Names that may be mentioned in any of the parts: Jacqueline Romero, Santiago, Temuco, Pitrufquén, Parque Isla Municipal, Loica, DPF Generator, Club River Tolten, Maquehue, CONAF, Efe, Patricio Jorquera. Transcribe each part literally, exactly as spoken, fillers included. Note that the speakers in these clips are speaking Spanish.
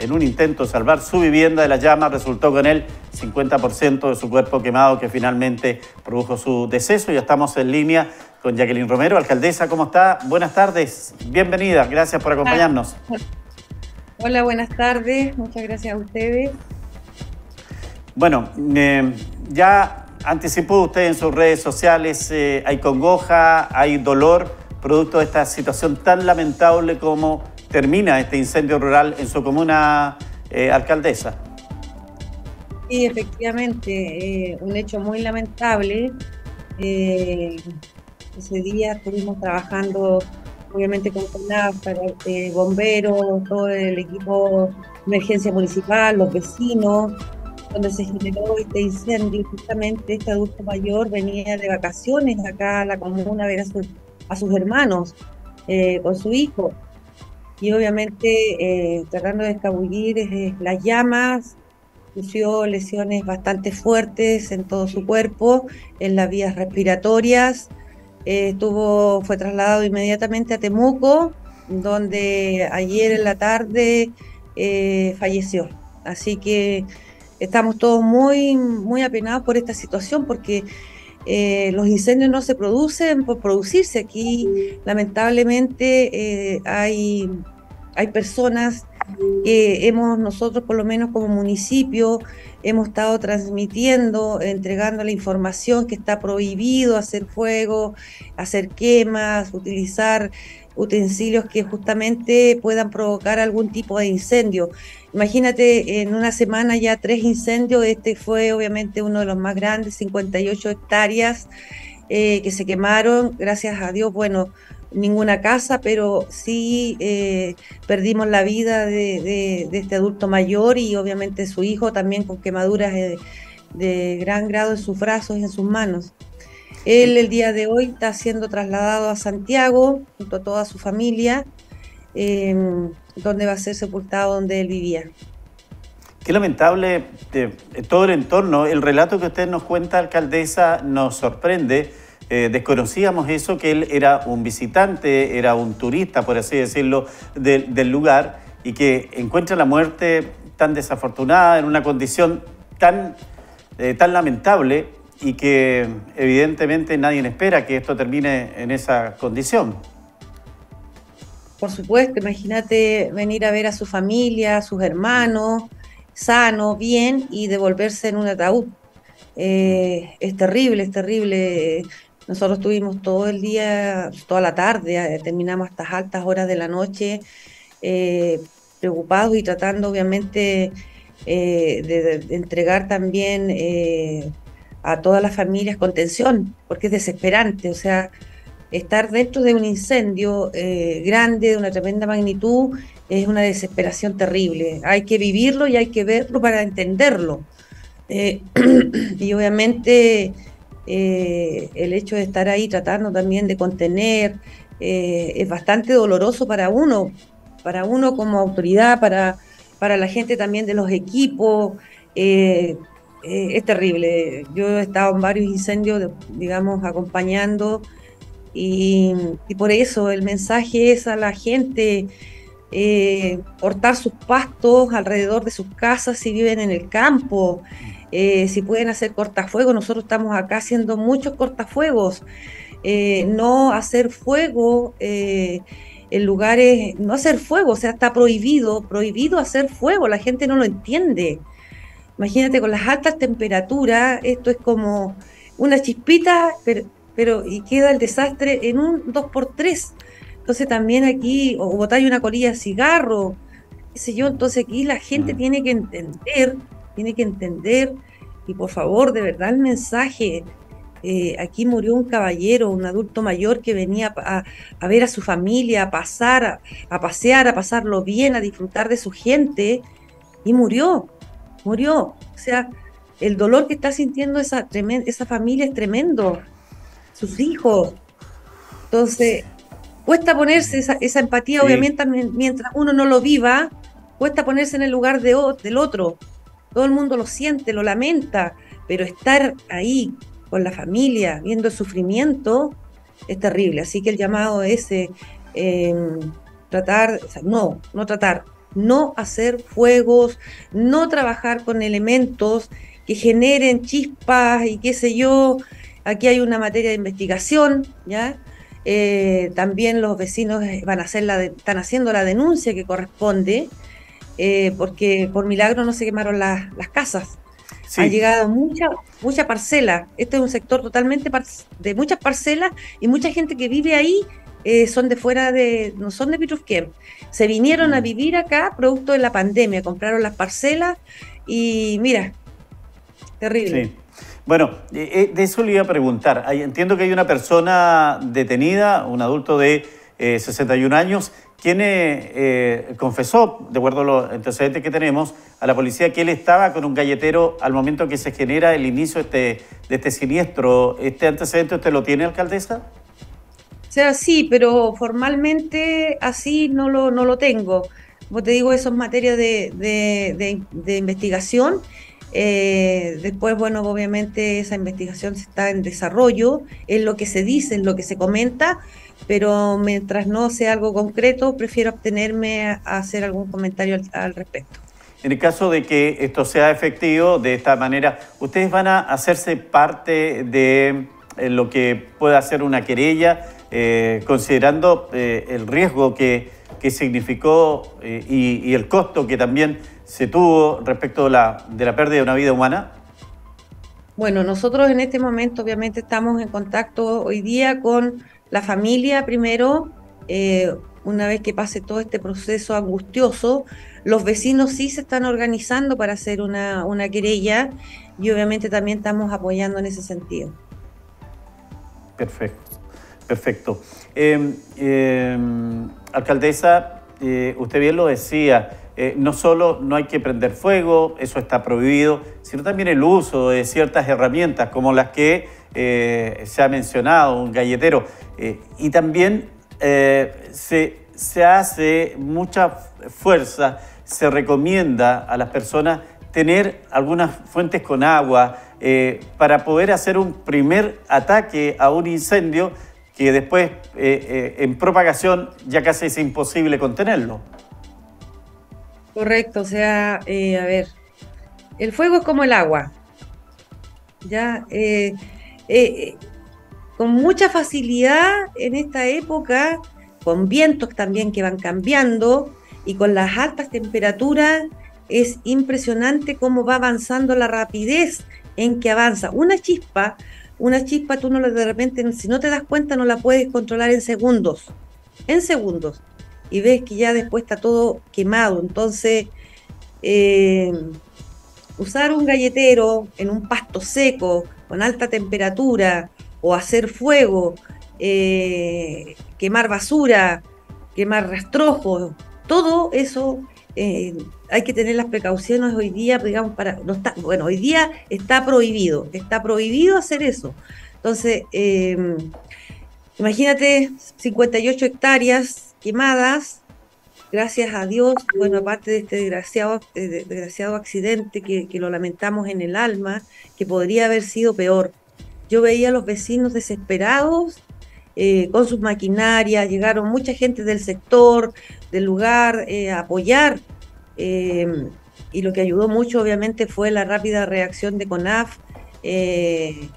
en un intento de salvar su vivienda de las llamas, resultó con el cincuenta por ciento de su cuerpo quemado, que finalmente produjo su deceso. Ya estamos en línea con Jacqueline Romero, alcaldesa. ¿Cómo está? Buenas tardes, bienvenida, gracias por acompañarnos. Hola, buenas tardes, muchas gracias a ustedes. Bueno, eh, ya anticipó usted en sus redes sociales, eh, hay congoja, hay dolor, producto de esta situación tan lamentable como termina este incendio rural en su comuna, eh, alcaldesa. Sí, efectivamente, eh, un hecho muy lamentable. Eh, ese día estuvimos trabajando, obviamente, con CONAF, eh, bomberos, todo el equipo de emergencia municipal, los vecinos, donde se generó este incendio. Justamente este adulto mayor venía de vacaciones acá a la comuna a ver a, su, a sus hermanos, eh, con su hijo. Y obviamente, eh, tratando de escabullir eh, las llamas, sufrió lesiones bastante fuertes en todo su cuerpo, en las vías respiratorias. Eh, estuvo, fue trasladado inmediatamente a Temuco, donde ayer en la tarde eh, falleció. Así que estamos todos muy, muy apenados por esta situación, porque Eh, los incendios no se producen por producirse. Aquí lamentablemente eh, hay, hay personas que hemos, nosotros por lo menos como municipio, hemos estado transmitiendo, entregando la información que está prohibido hacer fuego, hacer quemas, utilizar utensilios que justamente puedan provocar algún tipo de incendio. Imagínate, en una semana ya tres incendios. Este fue obviamente uno de los más grandes, cincuenta y ocho hectáreas eh, que se quemaron. Gracias a Dios, bueno, ninguna casa, pero sí eh, perdimos la vida de, de, de este adulto mayor y obviamente su hijo también, con quemaduras de, de gran grado en sus brazos y en sus manos. Él el día de hoy está siendo trasladado a Santiago junto a toda su familia, eh, donde va a ser sepultado donde él vivía. Qué lamentable eh, todo el entorno. El relato que usted nos cuenta, alcaldesa, nos sorprende. Eh, desconocíamos eso, que él era un visitante, era un turista, por así decirlo, de, del lugar, y que encuentra la muerte tan desafortunada, en una condición tan, eh, tan lamentable, y que evidentemente nadie espera que esto termine en esa condición. Por supuesto, imagínate venir a ver a su familia, a sus hermanos, sano, bien, y devolverse en un ataúd. Eh, es terrible, es terrible. Nosotros estuvimos todo el día, toda la tarde, terminamos hasta altas horas de la noche, eh, preocupados y tratando obviamente eh, de, de entregar también Eh, a todas las familias contención, porque es desesperante. O sea, estar dentro de un incendio eh, grande, de una tremenda magnitud, es una desesperación terrible. Hay que vivirlo y hay que verlo para entenderlo. Eh, y obviamente eh, el hecho de estar ahí tratando también de contener eh, es bastante doloroso para uno, para uno como autoridad, para, para la gente también de los equipos. Eh, Eh, es terrible. Yo he estado en varios incendios, de, digamos, acompañando, y, y por eso el mensaje es a la gente eh, cortar sus pastos alrededor de sus casas si viven en el campo, eh, si pueden hacer cortafuegos. Nosotros estamos acá haciendo muchos cortafuegos. Eh, no hacer fuego eh, en lugares, no hacer fuego, o sea, está prohibido, prohibido hacer fuego. La gente no lo entiende. Imagínate, con las altas temperaturas, esto es como una chispita, pero, pero y queda el desastre en un dos por tres. Entonces también aquí, o botar una colilla de cigarro, qué sé yo. Entonces aquí la gente [S2] Ah. [S1] tiene que entender, tiene que entender, y por favor, de verdad, el mensaje. Eh, aquí murió un caballero, un adulto mayor que venía a, a ver a su familia, a pasar, a, a pasear, a pasarlo bien, a disfrutar de su gente, y murió. Murió. O sea, el dolor que está sintiendo esa, tremenda, esa familia es tremendo. Sus hijos. Entonces, cuesta ponerse esa, esa empatía, sí. Obviamente, mientras uno no lo viva, cuesta ponerse en el lugar de, del otro. Todo el mundo lo siente, lo lamenta, pero estar ahí con la familia, viendo el sufrimiento, es terrible. Así que el llamado es eh, tratar, o sea, no, no tratar, no hacer fuegos, no trabajar con elementos que generen chispas y qué sé yo. Aquí hay una materia de investigación, ¿ya? Eh, también los vecinos van a hacer la de, están haciendo la denuncia que corresponde, eh, porque por milagro no se quemaron las, las casas. Sí. Ha llegado mucha, mucha parcela. Este es un sector totalmente de muchas parcelas y mucha gente que vive ahí eh, son de fuera de, no son de Pitrufquén. Se vinieron mm. a vivir acá producto de la pandemia, compraron las parcelas y mira, terrible. Sí. Bueno, de eso le iba a preguntar. Entiendo que hay una persona detenida, un adulto de eh, sesenta y un años, quien eh, confesó, de acuerdo a los antecedentes que tenemos, a la policía que él estaba con un galletero al momento que se genera el inicio este, de este siniestro. ¿Este antecedente usted lo tiene, alcaldesa? O sea, sí, pero formalmente así no lo, no lo tengo. Como te digo, eso es materia de, de, de, de investigación. Eh, después, bueno, obviamente esa investigación está en desarrollo, es lo que se dice, es lo que se comenta, pero mientras no sea algo concreto, prefiero abstenerme a hacer algún comentario al, al respecto. En el caso de que esto sea efectivo de esta manera, ¿ustedes van a hacerse parte de eh, lo que pueda ser una querella, eh, considerando eh, el riesgo que, que significó eh, y, y el costo que también se tuvo respecto de la, de la pérdida de una vida humana? Bueno, nosotros en este momento obviamente estamos en contacto hoy día con la familia primero, eh, una vez que pase todo este proceso angustioso. Los vecinos sí se están organizando para hacer una, una querella y obviamente también estamos apoyando en ese sentido. Perfecto, perfecto. Eh, eh, alcaldesa, eh, usted bien lo decía, Eh, no solo no hay que prender fuego, eso está prohibido, sino también el uso de ciertas herramientas como las que eh, se ha mencionado, un galletero. Eh, y también eh, se, se hace mucha fuerza, se recomienda a las personas tener algunas fuentes con agua eh, para poder hacer un primer ataque a un incendio que después eh, eh, en propagación ya casi es imposible contenerlo. Correcto, o sea, eh, a ver, el fuego es como el agua, ya, eh, eh, con mucha facilidad en esta época, con vientos también que van cambiando y con las altas temperaturas, es impresionante cómo va avanzando la rapidez en que avanza. Una chispa, una chispa tú no la, de repente, si no te das cuenta, no la puedes controlar en segundos, en segundos. Y ves que ya después está todo quemado. Entonces, eh, usar un galletero en un pasto seco, con alta temperatura, o hacer fuego, eh, quemar basura, quemar rastrojos, todo eso eh, hay que tener las precauciones hoy día, digamos, para no está, bueno, hoy día está prohibido, está prohibido hacer eso. Entonces, eh, imagínate cincuenta y ocho hectáreas, quemadas, gracias a Dios, bueno, aparte de este desgraciado, eh, desgraciado accidente que, que lo lamentamos en el alma, que podría haber sido peor. Yo veía a los vecinos desesperados, eh, con sus maquinarias, llegaron mucha gente del sector, del lugar, eh, a apoyar, eh, y lo que ayudó mucho obviamente fue la rápida reacción de CONAF, eh,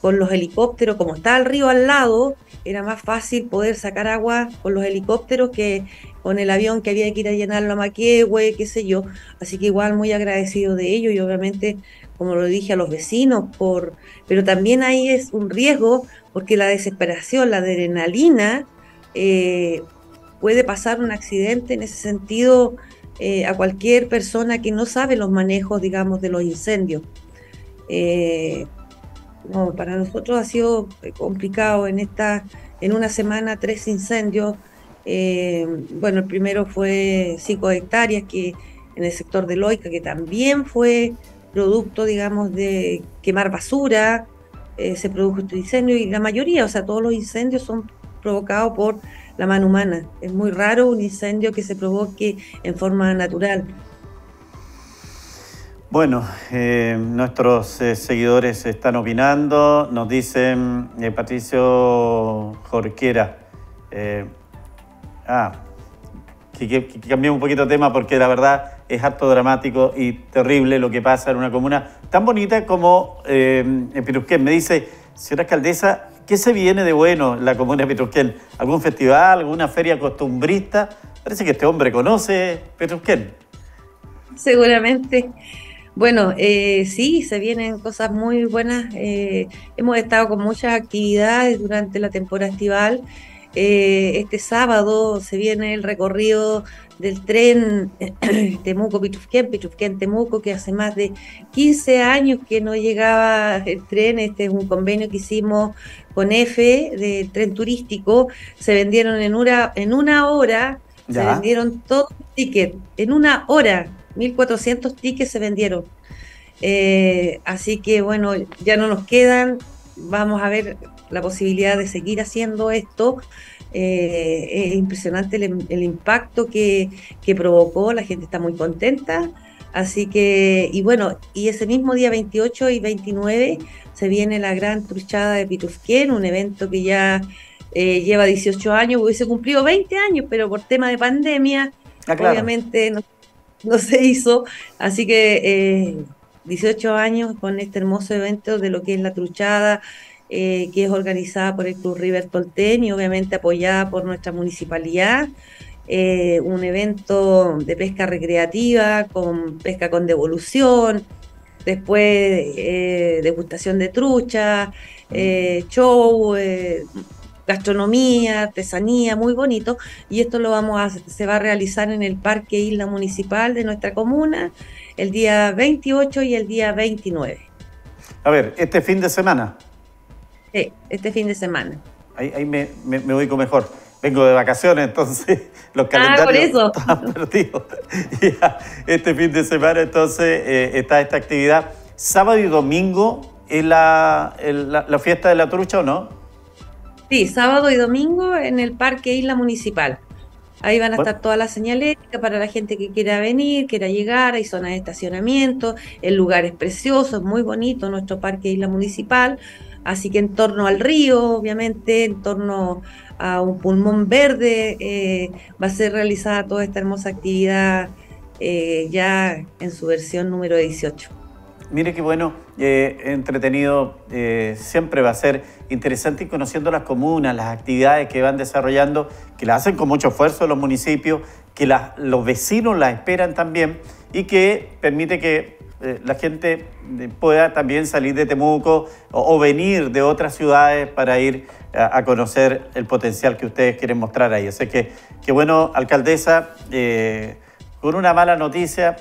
con los helicópteros. Como está el río al lado, era más fácil poder sacar agua con los helicópteros que con el avión que había que ir a llenarlo a Maquehue, qué sé yo. Así que igual muy agradecido de ello y obviamente, como lo dije, a los vecinos, por pero también ahí es un riesgo porque la desesperación, la adrenalina, eh, puede pasar un accidente en ese sentido eh, a cualquier persona que no sabe los manejos, digamos, de los incendios. Eh, No, para nosotros ha sido complicado en esta, en una semana tres incendios. Eh, bueno, el primero fue cinco hectáreas que en el sector de Loica, que también fue producto, digamos, de quemar basura. Eh, se produjo este incendio y la mayoría, o sea, todos los incendios son provocados por la mano humana. Es muy raro un incendio que se provoque en forma natural. Bueno, eh, nuestros eh, seguidores están opinando, nos dicen eh, Patricio Jorquera. Eh, ah, que, que, que cambiemos un poquito de tema, porque la verdad es harto dramático y terrible lo que pasa en una comuna tan bonita como eh, en Pitrufquén. Me dice, señora alcaldesa, ¿qué se viene de bueno en la comuna de Pitrufquén? ¿Algún festival, alguna feria costumbrista? Parece que este hombre conoce Pitrufquén. Seguramente. Bueno, eh, sí, se vienen cosas muy buenas. Eh, hemos estado con muchas actividades durante la temporada estival. Eh, este sábado se viene el recorrido del tren Temuco-Pitrufquén, Pitrufquén-Temuco, que hace más de quince años que no llegaba el tren. Este es un convenio que hicimos con Efe, de tren turístico. Se vendieron en una, en una hora, ¿ya? Se vendieron todos los tickets, en una hora. mil cuatrocientos tickets se vendieron, eh, así que bueno, ya no nos quedan. Vamos a ver la posibilidad de seguir haciendo esto. Eh, es impresionante el, el impacto que, que provocó, la gente está muy contenta, así que, y bueno, y ese mismo día veintiocho y veintinueve se viene la gran truchada de Pitrufquén, un evento que ya eh, lleva dieciocho años, hubiese cumplido veinte años, pero por tema de pandemia, ah, claro, obviamente no No se hizo, así que eh, dieciocho años con este hermoso evento de lo que es la truchada, eh, que es organizada por el Club River Tolten y obviamente apoyada por nuestra municipalidad. Eh, un evento de pesca recreativa, con pesca con devolución, después eh, degustación de trucha, eh, show, eh, gastronomía, artesanía, muy bonito, y esto lo vamos a, se va a realizar en el Parque Isla Municipal de nuestra comuna el día veintiocho y el día veintinueve. A ver, ¿este fin de semana? Sí, este fin de semana. Ahí, ahí me, me, me ubico mejor. Vengo de vacaciones, entonces los calendarios ah, están perdidos. Este fin de semana entonces eh, está esta actividad. ¿Sábado y domingo es la, el, la, la fiesta de la trucha o no? Sí, sábado y domingo en el Parque Isla Municipal. Ahí van a estar todas las señaléticas para la gente que quiera venir, quiera llegar. Hay zonas de estacionamiento, el lugar es precioso, es muy bonito nuestro Parque Isla Municipal. Así que en torno al río, obviamente, en torno a un pulmón verde, eh, va a ser realizada toda esta hermosa actividad eh, ya en su versión número dieciocho. Mire qué bueno, eh, entretenido, eh, siempre va a ser interesante ir conociendo las comunas, las actividades que van desarrollando, que las hacen con mucho esfuerzo los municipios, que las, los vecinos las esperan también y que permite que eh, la gente pueda también salir de Temuco o, o venir de otras ciudades para ir a, a conocer el potencial que ustedes quieren mostrar ahí. Así que, qué bueno, alcaldesa, eh, con una mala noticia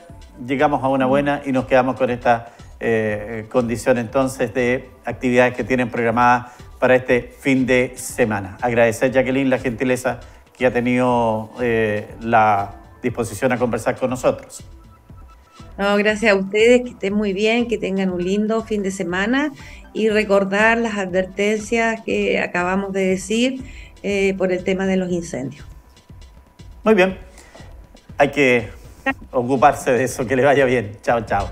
llegamos a una buena y nos quedamos con esta eh, condición entonces de actividades que tienen programadas para este fin de semana. Agradecer, Jacqueline, la gentileza que ha tenido eh, la disposición a conversar con nosotros. No, gracias a ustedes, que estén muy bien, que tengan un lindo fin de semana y recordar las advertencias que acabamos de decir eh, por el tema de los incendios. Muy bien, hay que ocuparse de eso, que le vaya bien. Chao, chao.